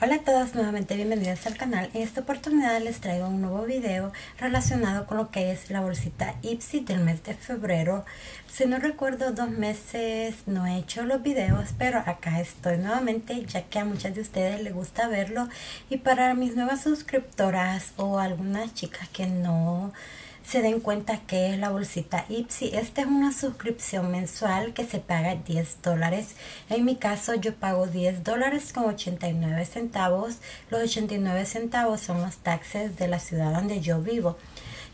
Hola a todas, nuevamente bienvenidas al canal. En esta oportunidad les traigo un nuevo video relacionado con lo que es la bolsita Ipsy del mes de febrero. Si no recuerdo, 2 meses no he hecho los videos, pero acá estoy nuevamente, ya que a muchas de ustedes les gusta verlo. Y para mis nuevas suscriptoras o algunas chicas que no se den cuenta que es la bolsita Ipsy, esta es una suscripción mensual que se paga $10. En mi caso yo pago $10.89. Los 89 centavos son los taxes de la ciudad donde yo vivo.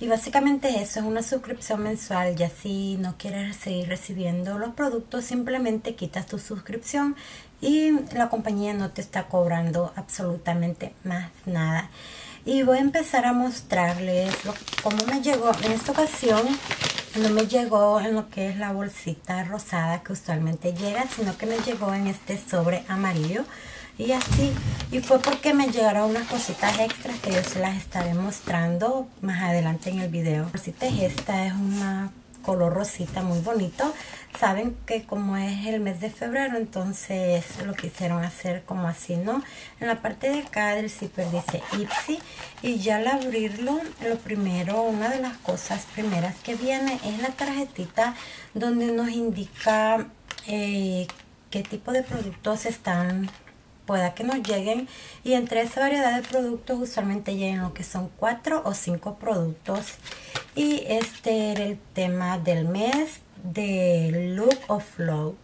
Y básicamente eso es una suscripción mensual, ya si no quieres seguir recibiendo los productos, simplemente quitas tu suscripción y la compañía no te está cobrando absolutamente más nada. Y voy a empezar a mostrarles cómo me llegó. En esta ocasión no me llegó en lo que es la bolsita rosada que usualmente llega, sino que me llegó en este sobre amarillo. Y así, y fue porque me llegaron unas cositas extras que yo se las estaré mostrando más adelante en el video. La bolsita es esta, es una color rosita muy bonito. Saben que como es el mes de febrero, entonces lo quisieron hacer como así, ¿no? En la parte de acá del zipper dice Ipsy, y ya al abrirlo, lo primero, una de las cosas primeras que viene es la tarjetita donde nos indica qué tipo de productos están, pueda que nos lleguen, y entre esa variedad de productos usualmente lleguen lo que son 4 o 5 productos. Y este era el tema del mes de Look of Love,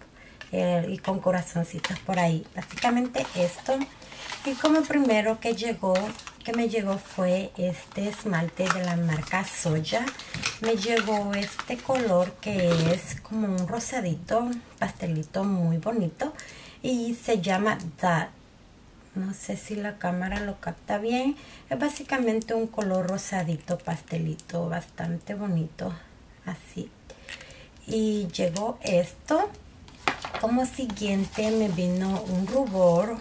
y con corazoncitos por ahí. Básicamente esto. Y como primero que llegó, que me llegó, fue este esmalte de la marca Soya. Me llegó este color que es como un rosadito, pastelito muy bonito, y se llama That. No sé si la cámara lo capta bien. Es básicamente un color rosadito pastelito, bastante bonito así. Y llegó esto. Como siguiente me vino un rubor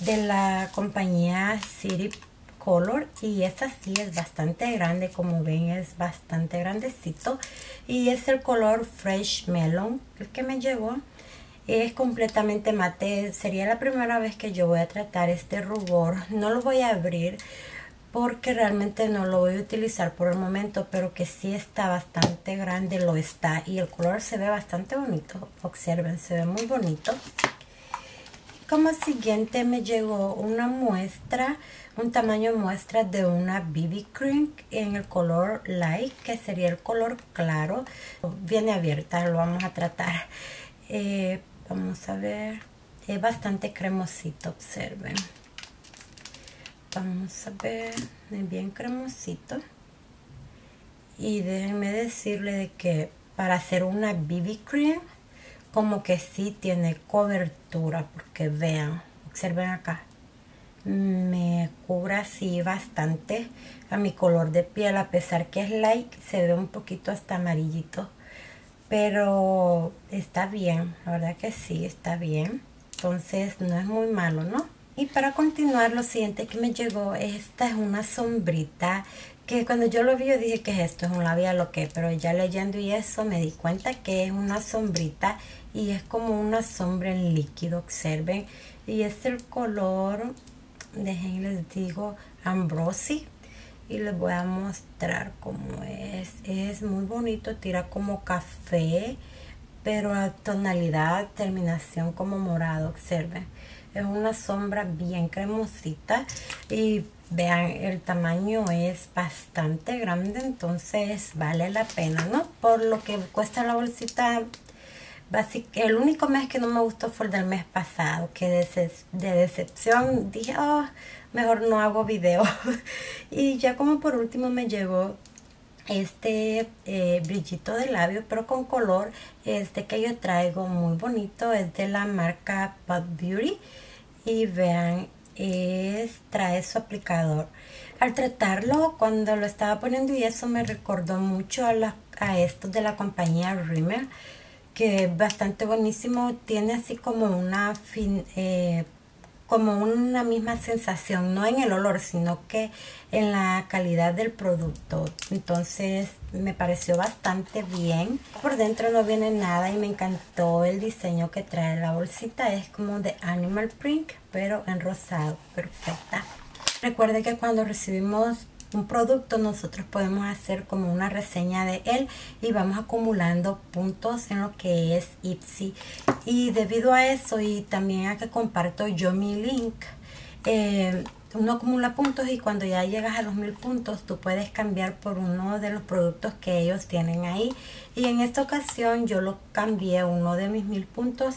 de la compañía City Color, y esta sí es bastante grande, como ven es bastante grandecito, y es el color Fresh Melon el que me llegó. Es completamente mate. Sería la primera vez que yo voy a tratar este rubor. No lo voy a abrir porque realmente no lo voy a utilizar por el momento, pero que sí está bastante grande, lo está, y el color se ve bastante bonito. Observen, se ve muy bonito. Como siguiente me llegó una muestra, un tamaño muestra de una BB Cream en el color light, que sería el color claro. Viene abierta, lo vamos a tratar. Vamos a ver, es bastante cremosito, observen. Vamos a ver, es bien cremosito. Y déjenme decirle de que para hacer una BB Cream, como que sí tiene cobertura, porque vean, observen acá, me cubre así bastante a mi color de piel, a pesar que es light, se ve un poquito hasta amarillito, pero está bien, la verdad que sí, está bien, entonces no es muy malo, ¿no? Y para continuar, lo siguiente que me llegó, esta es una sombrita, que cuando yo lo vi yo dije que es esto, es un labial o qué, pero ya leyendo y eso me di cuenta que es una sombrita, y es como una sombra en líquido, observen, y es el color, déjenles digo, Ambrosi. Y les voy a mostrar cómo es. Es muy bonito, tira como café, pero a tonalidad, terminación como morado, observen. Es una sombra bien cremosita, y vean, el tamaño es bastante grande, entonces vale la pena, ¿no? Por lo que cuesta la bolsita. El único mes que no me gustó fue el del mes pasado, que de decepción dije, oh, mejor no hago video. Y ya como por último me llegó este brillito de labio, pero con color, este que yo traigo muy bonito, es de la marca Pop Beauty, y vean, trae su aplicador. Al tratarlo, cuando lo estaba poniendo y eso, me recordó mucho a estos de la compañía Rimmel, que es bastante buenísimo. Tiene así como una como una misma sensación, no en el olor, sino que en la calidad del producto. Entonces me pareció bastante bien. Por dentro no viene nada y me encantó el diseño que trae la bolsita. Es como de animal print, pero en rosado. Perfecta. Recuerde que cuando recibimos un producto nosotros podemos hacer como una reseña de él y vamos acumulando puntos en lo que es Ipsy, y debido a eso y también a que comparto yo mi link, uno acumula puntos y cuando ya llegas a los 1000 puntos tú puedes cambiar por uno de los productos que ellos tienen ahí, y en esta ocasión yo lo cambié, uno de mis 1000 puntos,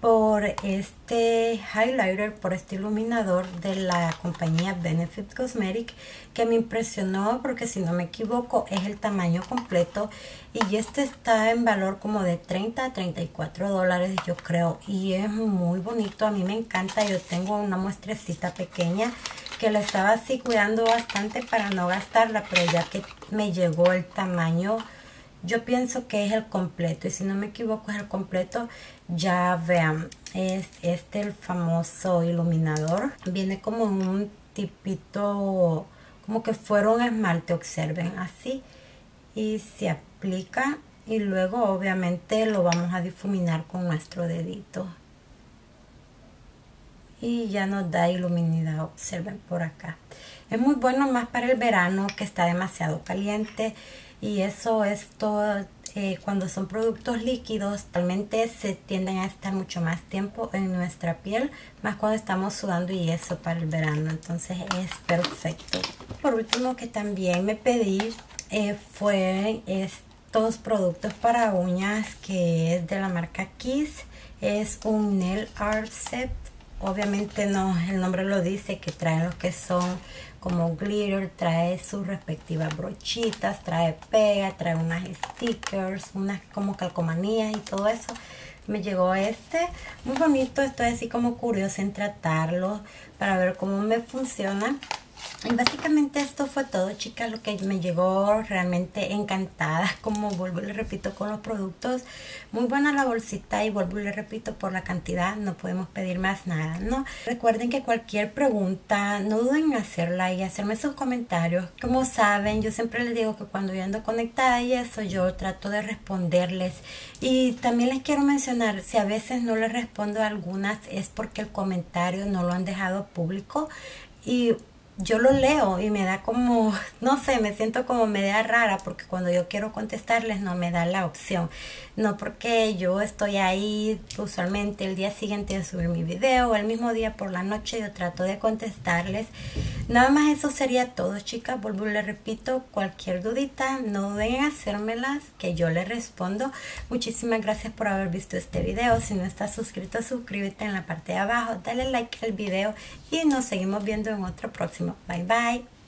por este highlighter, por este iluminador de la compañía Benefit Cosmetics, que me impresionó porque si no me equivoco es el tamaño completo, y este está en valor como de 30 a 34 dólares yo creo, y es muy bonito, a mí me encanta. Yo tengo una muestrecita pequeña que la estaba así cuidando bastante para no gastarla, pero ya que me llegó el tamaño, yo pienso que es el completo, y si no me equivoco es el completo. Ya vean, es este el famoso iluminador. Viene como un tipito, como que fuera un esmalte, observen, así. Y se aplica y luego obviamente lo vamos a difuminar con nuestro dedito. Y ya nos da iluminidad, observen por acá. Es muy bueno más para el verano que está demasiado caliente. Y eso es todo, cuando son productos líquidos, realmente se tienden a estar mucho más tiempo en nuestra piel, más cuando estamos sudando y eso para el verano, entonces es perfecto. Por último que también me pedí fue estos productos para uñas que es de la marca Kiss, es un nail art set. Obviamente no, el nombre lo dice, que traen los que son como glitter, trae sus respectivas brochitas, trae pega, trae unas stickers, unas como calcomanías y todo eso. Me llegó este, muy bonito, estoy así como curiosa en tratarlo para ver cómo me funciona. Y básicamente esto fue todo, chicas, lo que me llegó. Realmente encantada, como vuelvo y le repito, con los productos. Muy buena la bolsita y vuelvo y le repito, por la cantidad no podemos pedir más nada, ¿no? Recuerden que cualquier pregunta no duden en hacerla y hacerme sus comentarios. Como saben, yo siempre les digo que cuando yo ando conectada y eso, yo trato de responderles. Y también les quiero mencionar, si a veces no les respondo a algunas es porque el comentario no lo han dejado público y yo lo leo y me da como, no sé, me siento como media rara porque cuando yo quiero contestarles no me da la opción. No porque yo estoy ahí usualmente el día siguiente de subir mi video o el mismo día por la noche yo trato de contestarles. Nada más eso sería todo, chicas. Vuelvo y les repito, cualquier dudita no duden en hacérmelas que yo les respondo. Muchísimas gracias por haber visto este video. Si no estás suscrito, suscríbete en la parte de abajo, dale like al video y nos seguimos viendo en otro próximo. Bye bye.